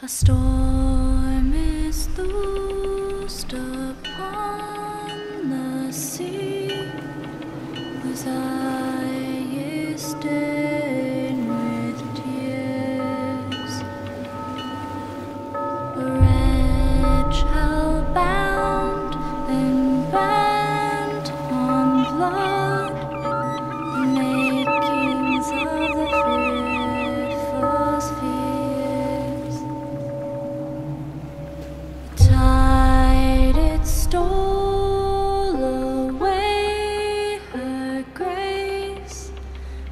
A storm is loosed upon the sea, whose eye is stained with tears. A wretch hell bound and bent on blood.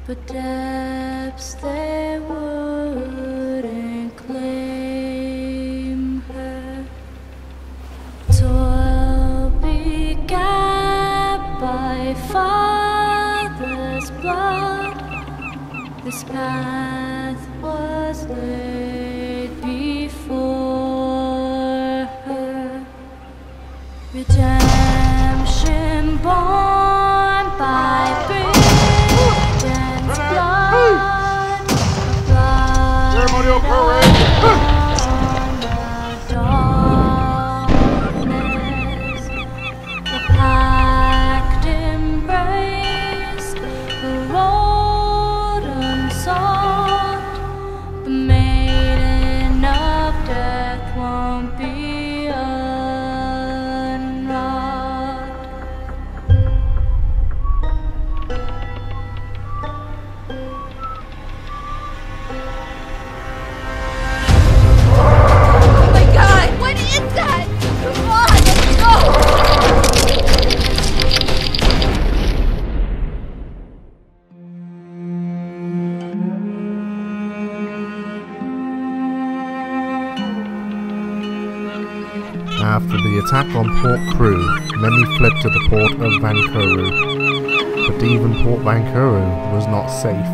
But depths they wouldn't claim her. Toil begat by father's blood. This path was laid before her. Redemption born by grace. Ceremonial parade. After the attack on Port Kru, many fled to the port of Vancouver, but even Port Vancouver was not safe.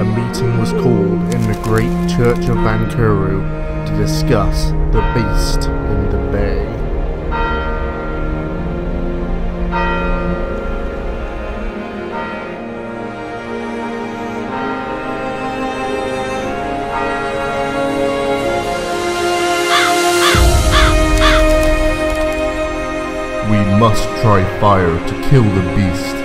A meeting was called in the great church of Vancouver to discuss the beast in the bay. We must try fire to kill the beast.